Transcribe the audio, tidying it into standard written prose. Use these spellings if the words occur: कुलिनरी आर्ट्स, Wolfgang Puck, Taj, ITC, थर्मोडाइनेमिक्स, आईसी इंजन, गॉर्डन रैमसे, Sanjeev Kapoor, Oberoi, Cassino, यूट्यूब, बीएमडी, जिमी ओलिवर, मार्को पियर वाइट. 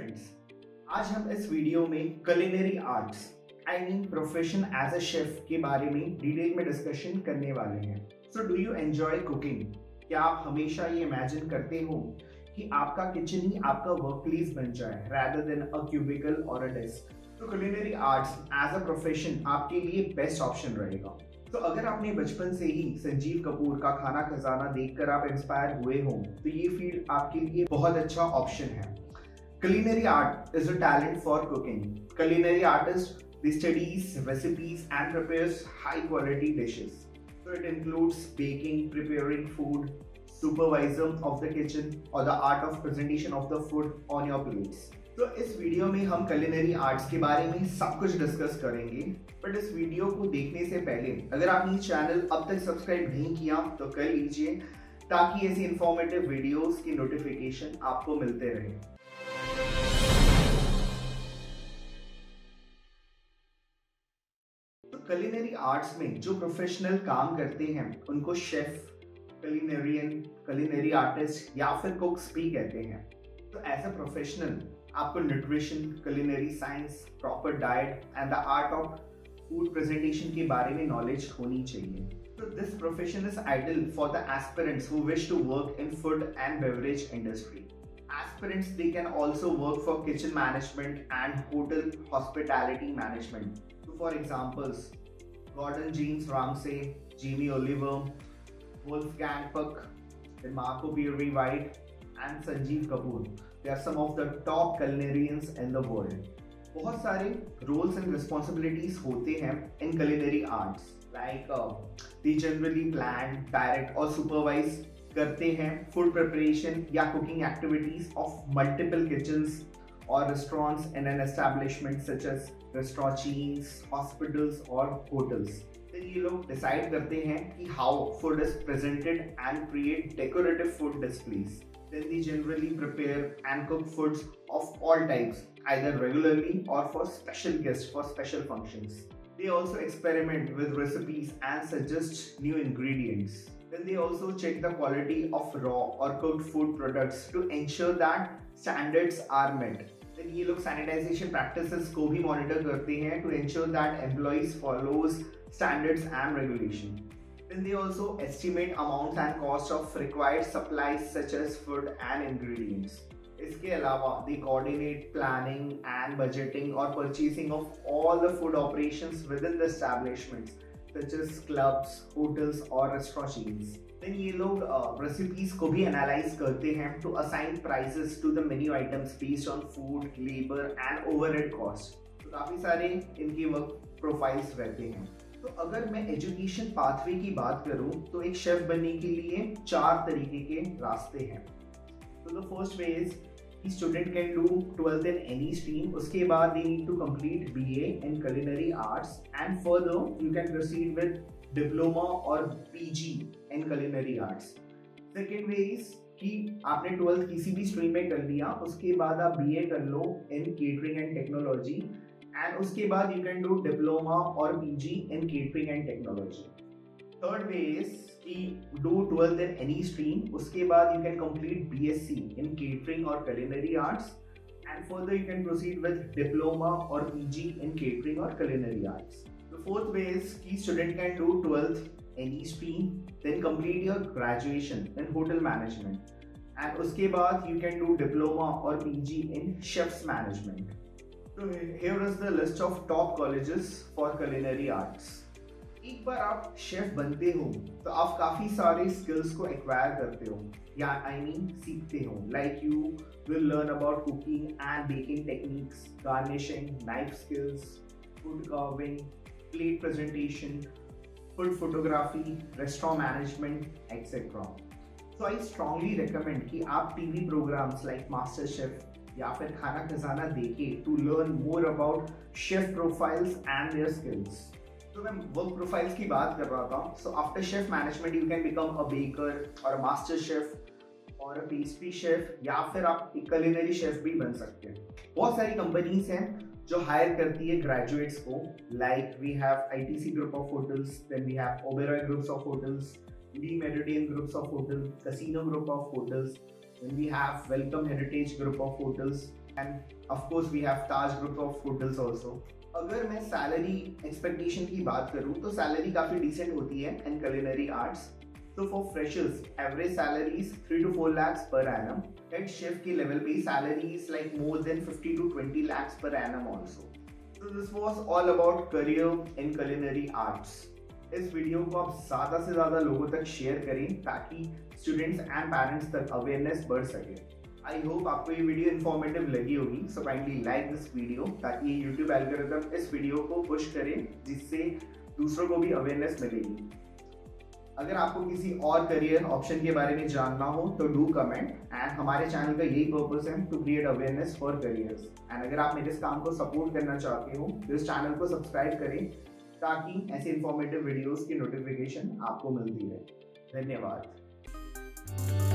Friends, आज हम इस वीडियो में कुलिनरी आर्ट्स I mean profession as a chef के बारे में डिटेल में डिस्कशन करने वाले हैं। So do you enjoy cooking? क्या आप हमेशा ये इमेजिन करते हो कि आपका किचन ही आपका वर्क प्लेस बन जाए rather than a cubicle or a desk? तो कुलिनरी आर्ट्स as a profession आपके लिए बेस्ट ऑप्शन रहेगा। तो अगर आपने बचपन से ही संजीव कपूर का खाना खजाना देखकर आप इंस्पायर हुए हो तो ये फील्ड आपके लिए बहुत अच्छा ऑप्शन है। Culinary art is a talent for cooking. Culinary artist they studies recipes and prepares high quality dishes. So it includes baking, preparing food, supervision of the kitchen और the art of presentation of the food on your plates. तो इस video में हम कुलिनरी आर्ट्स के बारे में सब कुछ डिस्कस करेंगे, बट इस वीडियो को देखने से पहले अगर आपने चैनल अब तक सब्सक्राइब नहीं किया तो कर लीजिए, ताकि ऐसी इंफॉर्मेटिव वीडियोस की नोटिफिकेशन आपको मिलते रहे। तो कुलिनरी आर्ट्स में जो प्रोफेशनल काम करते हैं उनको शेफ, कुलिनेरियन, कुलिनरी आर्टिस्ट या फिर कुक्स भी कहते हैं। तो एज अ प्रोफेशनल आपको nutrition, culinary science, proper diet and the art of food presentation के बारे में नॉलेज होनी चाहिए। तो this profession is ideal for the aspirants who wish to work in food and beverage industry. Aspirants they can also work for kitchen management and hotel hospitality management. तो for examples गॉर्डन रैमसे, जिमी ओलिवर, Wolfgang Puck, मार्को पियर वाइट and Sanjeev Kapoor, they are some of the top culinarians in the world. बहुत सारे roles and responsibilities होते हैं in culinary arts, like they generally plan, direct और supervise करते हैं food preparation या cooking activities of multiple kitchens or restaurants in an establishment such as restaurant chains, hospitals or hotels. ये लोग decide करते हैं कि how food is presented and create decorative food displays. Then they generally prepare and cook foods of all types, either regularly or for special guests for special functions. They also experiment with recipes and suggest new ingredients. Then they also check the quality of raw or cooked food products to ensure that standards are met. Then ये लोग sanitation practices को भी monitor करते हैं to ensure that employees follows standards and regulation. Then they also estimate amounts and cost of required supplies such as food and ingredients. इसके अलावा they coordinate planning and budgeting or purchasing of all the food operations within the establishments such as clubs, hotels or restaurant chains. Then ये लोग recipes को भी analyze करते हैं to assign prices to the menu items based on food, labor and overhead cost. तो काफी सारे इनके work profiles रहते हैं। तो अगर मैं एजुकेशन पाथवे की बात करूं तो एक शेफ बनने के लिए 4 तरीके के रास्ते हैं। तो फर्स्ट वे इज कि student can do 12th in any stream. उसके बाद they need to complete BA in कुलिनरी आर्ट्स and further you can proceed with diploma और PG in कुलिनरी आर्ट्स। Second way is कि आपने 12th किसी भी stream में कर लिया, उसके बाद आप बीए कर लो in catering and technology and उसके बाद यू कैन डू डिप्लोमा और PG in catering and technology. Third way is कि do 12th in any stream, उसके बाद you can complete BSc in catering और कुलिनरी आर्ट्स and further you can proceed with diploma और PG in catering और कुलिनरी आर्ट्स। The fourth way is कि student can do 12th any stream then complete your graduation in hotel management and उसके बाद you can do diploma और PG in chefs management. तो here is the list of top colleges for culinary arts. एक बार आप chef बनते हो तो आप काफ़ी सारे स्किल्स को एक्वायर करते हो या सीखते हो, like you will learn about cooking and baking techniques, garnishing, knife skills, food carving, plate presentation, food photography, restaurant management etcetera. So I strongly recommend कि आप TV programs like master chef या फिर खाना खजाना देखे to learn more about chef profiles and their skills. तो मैं work profiles की बात कर रहा था। So after chef management you can become a baker और अ मास्टर शेफ और अ पेस्ट्री शेफ या फिर आप एक कुलिनरी शेफ भी बन सकते हैं। बहुत सारी कंपनीज हैं जो हायर करती है ग्रेजुएट्स को, like we have ITC group of hotels, then we have Oberoi groups of hotels, Lee मेडिटेररेन groups of hotel, casino group of hotels, and we have Welcome Heritage group of hotels and of course we have Taj group of hotels also. अगर मैं salary expectation की बात करूँ तो salary काफ़ी decent होती है in culinary arts. So for freshers, average salary is 3 to 4 lakhs per annum. At chef के level पे salary is like more than 50 to 20 lakhs per annum also. So this was all about career in culinary arts. इस video को आप ज़्यादा से ज़्यादा लोगों तक शेयर करें ताकि स्टूडेंट्स एंड पेरेंट्स तक अवेयरनेस बढ़ सके। आई होप आपको ये वीडियो इन्फॉर्मेटिव लगी होगी, so kindly like this video ताकि यूट्यूब एल्गोरिथम इस वीडियो को पुश करे जिससे दूसरों को भी अवेयरनेस मिलेगी। अगर आपको किसी और करियर ऑप्शन के बारे में जानना हो तो डू कमेंट, एंड हमारे चैनल का यही पर्पस है to create awareness for careers. And अगर आप मेरे इस काम को सपोर्ट करना चाहते हो तो इस चैनल को सब्सक्राइब करें ताकि ऐसे इंफॉर्मेटिव वीडियोस की नोटिफिकेशन आपको मिलती रहे। धन्यवाद।